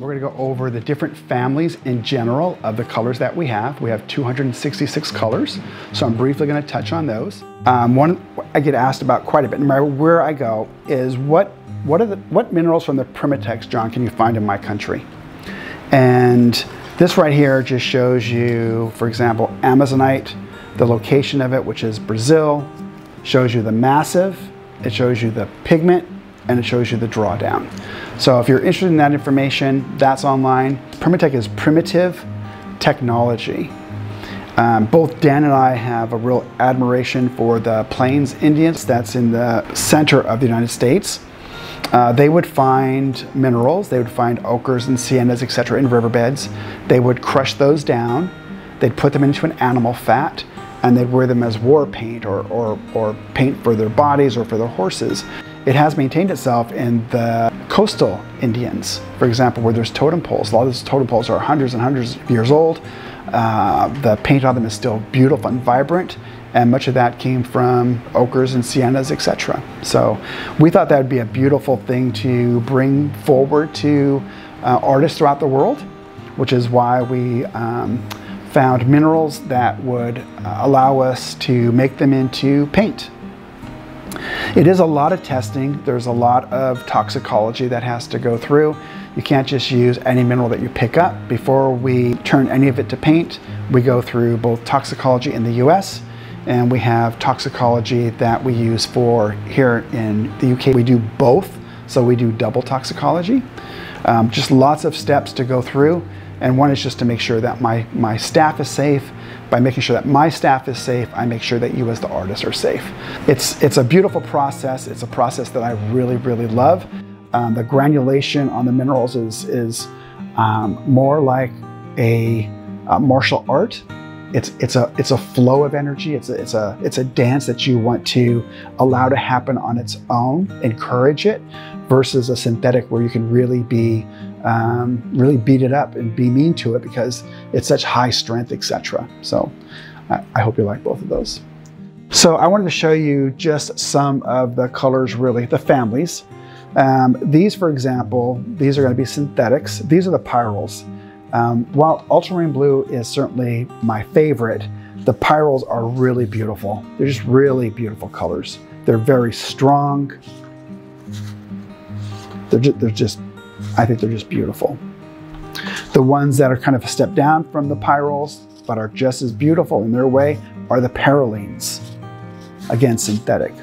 We're going to go over the different families in general of the colors that we have. We have 266 colors, so I'm briefly going to touch on those. One I get asked about quite a bit, no matter where I go, is what minerals from the PrimaTek, John, can you find in my country? And this right here just shows you, for example, Amazonite, the location of it, which is Brazil, shows you the massive, it shows you the pigment, and it shows you the drawdown. So if you're interested in that information, that's online. PrimaTek is primitive technology. Both Dan and I have a real admiration for the Plains Indians. That's in the center of the United States. They would find minerals. They would find ochres and siennas, etc., in riverbeds. They would crush those down. They'd put them into an animal fat, and they'd wear them as war paint or paint for their bodies or for their horses. It has maintained itself in the coastal Indians, for example, where there's totem poles. A lot of those totem poles are hundreds and hundreds of years old. The paint on them is still beautiful and vibrant, and much of that came from ochres and siennas, etc. So we thought that would be a beautiful thing to bring forward to artists throughout the world, which is why we found minerals that would allow us to make them into paint. It is a lot of testing. There's a lot of toxicology that has to go through. You can't just use any mineral that you pick up. Before we turn any of it to paint, we go through both toxicology in the US, and we have toxicology that we use for here in the UK. We do both, so we do double toxicology. Just lots of steps to go through. And one is just to make sure that my staff is safe. By making sure that my staff is safe, I make sure that you as the artist are safe. It's a beautiful process. It's a process that I really, really love. The granulation on the minerals is more like a martial art. It's a flow of energy. It's a dance that you want to allow to happen on its own, encourage it, versus a synthetic where you can really be really beat it up and be mean to it because it's such high strength, etc. So I hope you like both of those. So I wanted to show you just some of the colors, really, the families. These, for example, these are going to be synthetics. These are the pyrrols. While ultramarine blue is certainly my favorite, the pyrrols are really beautiful. They're just really beautiful colors. They're very strong. I think they're just beautiful. The ones that are kind of a step down from the pyrrols, but are just as beautiful in their way, are the perylenes. Again, synthetic.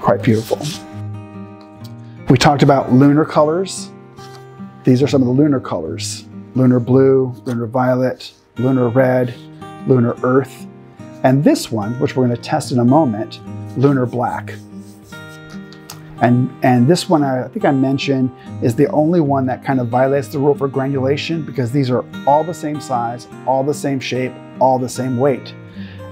Quite beautiful. We talked about lunar colors. These are some of the lunar colors. Lunar blue, lunar violet, lunar red, lunar earth. And this one, which we're going to test in a moment, lunar black. And this one, I think I mentioned, is the only one that kind of violates the rule for granulation, because these are all the same size, all the same shape, all the same weight.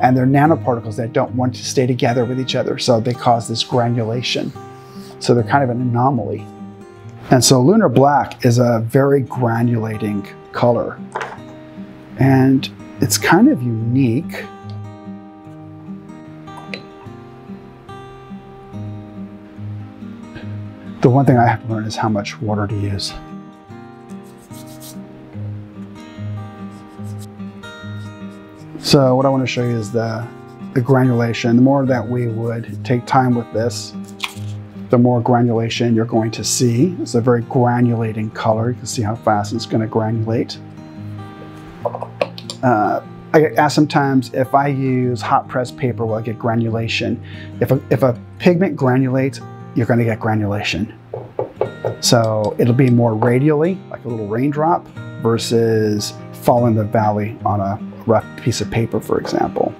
And they're nanoparticles that don't want to stay together with each other, so they cause this granulation. So they're kind of an anomaly. And so lunar black is a very granulating color. And it's kind of unique. The one thing I have to learn is how much water to use. So what I want to show you is the granulation. The more that we would take time with this, the more granulation you're going to see. It's a very granulating color. You can see how fast it's going to granulate. I get asked sometimes if I use hot pressed paper, will I get granulation? If a pigment granulates, you're going to get granulation. So it'll be more radially, like a little raindrop, versus fall in the valley on a rough piece of paper, for example.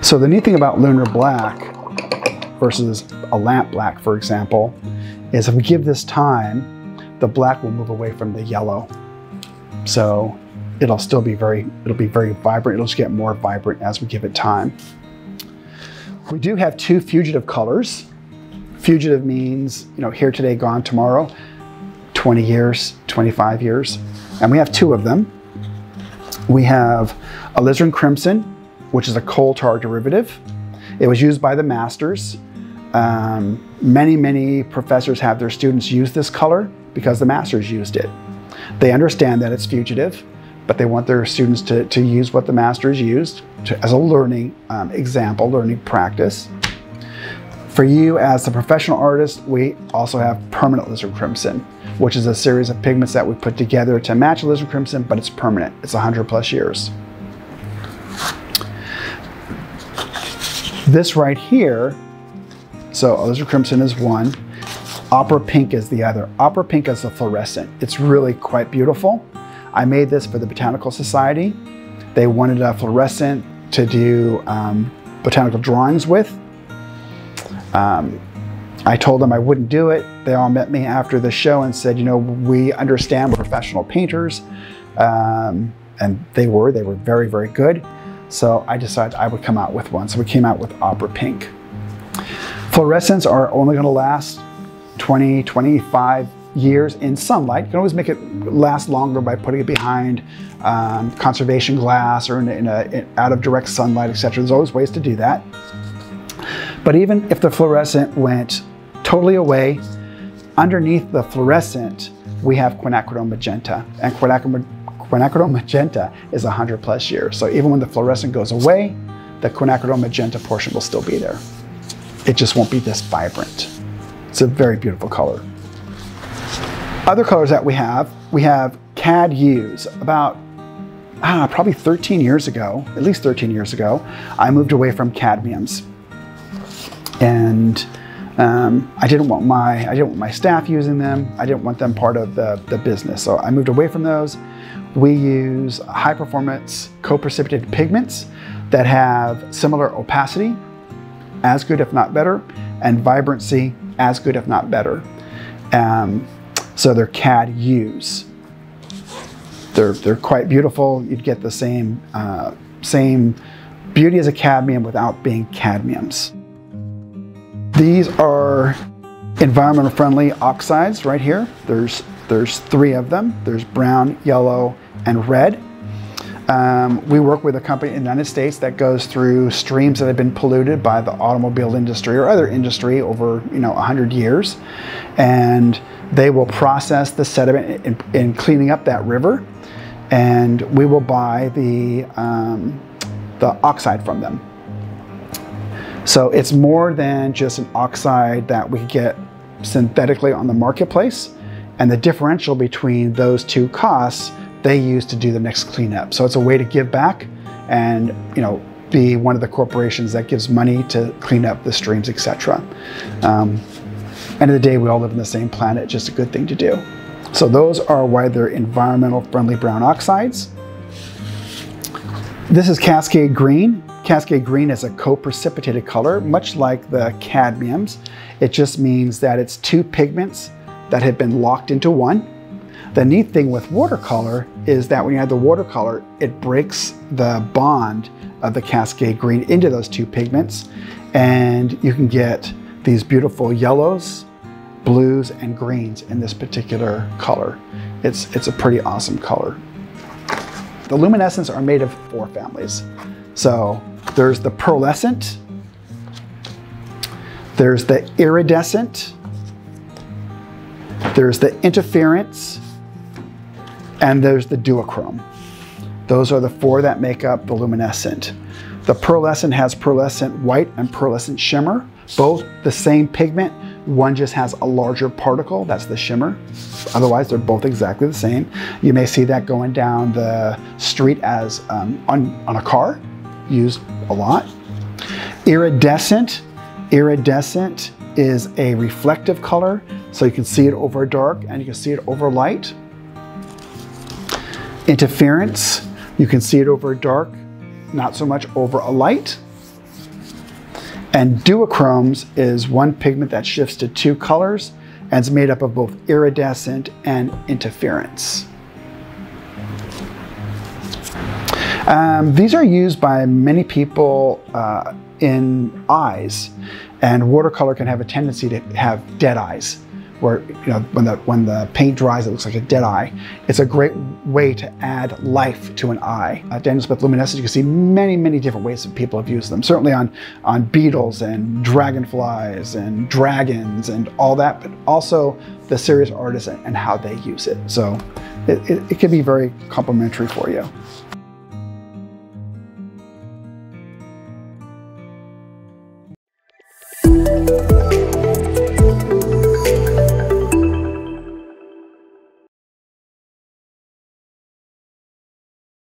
So the neat thing about lunar black versus a lamp black, for example, is if we give this time, the black will move away from the yellow. So it'll still be very vibrant. It'll just get more vibrant as we give it time. We do have two fugitive colors. Fugitive means, you know, here today, gone tomorrow, 20 years, 25 years. And we have two of them. We have alizarin crimson, which is a coal tar derivative. It was used by the masters Many professors have their students use this color because the masters used it. They understand that it's fugitive, but they want their students to use what the masters used as a learning example, learning practice. For you as the professional artist, we also have Permanent Alizarin Crimson, which is a series of pigments that we put together to match Alizarin Crimson, but it's permanent. It's 100 plus years. This right here, so Alizarin Crimson is one, Opera Pink is the other. Opera Pink is the fluorescent. It's really quite beautiful. I made this for the Botanical Society. They wanted a fluorescent to do botanical drawings with. I told them I wouldn't do it. They all met me after the show and said, you know, we understand we're professional painters. And they were very, very good. So I decided I would come out with one. So we came out with Opera Pink. Fluorescents are only gonna last 20, 25 years in sunlight. You can always make it last longer by putting it behind conservation glass or out of direct sunlight, etc. There's always ways to do that. But even if the fluorescent went totally away, underneath the fluorescent, we have quinacridone magenta. And quinacridone magenta is 100 plus years. So even when the fluorescent goes away, the quinacridone magenta portion will still be there. It just won't be this vibrant. It's a very beautiful color. Other colors that we have CADUs. About probably 13 years ago, at least 13 years ago, I moved away from cadmiums. And I didn't want my staff using them. I didn't want them part of the business. So I moved away from those. We use high performance co-precipitated pigments that have similar opacity, as good if not better, and vibrancy, as good if not better. So they're CADUs. They're quite beautiful. You'd get the same, same beauty as a cadmium without being cadmiums. These are environmental friendly oxides right here. There's three of them. There's brown, yellow, and red. We work with a company in the United States that goes through streams that have been polluted by the automobile industry or other industry over 100 years. And they will process the sediment in cleaning up that river. And we will buy the oxide from them. So it's more than just an oxide that we get synthetically on the marketplace, and the differential between those two costs they use to do the next cleanup. So it's a way to give back and be one of the corporations that gives money to clean up the streams, etc. End of the day, we all live on the same planet, just a good thing to do. So those are why they're environmental friendly brown oxides. This is Cascade Green. Cascade Green is a co-precipitated color, much like the cadmiums. It just means that it's two pigments that have been locked into one. The neat thing with watercolor is that when you add the watercolor, it breaks the bond of the Cascade Green into those two pigments, and you can get these beautiful yellows, blues, and greens in this particular color. It's a pretty awesome color. The luminescents are made of four families. So there's the pearlescent, there's the iridescent, there's the interference, and there's the duochrome. Those are the four that make up the luminescent. The pearlescent has pearlescent white and pearlescent shimmer, both the same pigment. One just has a larger particle, that's the shimmer. Otherwise, they're both exactly the same. You may see that going down the street as on a car. Used a lot. Iridescent. Iridescent is a reflective color, so you can see it over dark and you can see it over light. Interference, you can see it over dark, not so much over a light. And duochromes is one pigment that shifts to two colors and it's made up of both iridescent and interference. These are used by many people in eyes, and watercolor can have a tendency to have dead eyes. where when the paint dries, it looks like a dead eye. It's a great way to add life to an eye. Daniel Smith luminescence, you can see many, many different ways that people have used them. Certainly on beetles and dragonflies and dragons and all that, but also the serious artists and how they use it. So it can be very complimentary for you.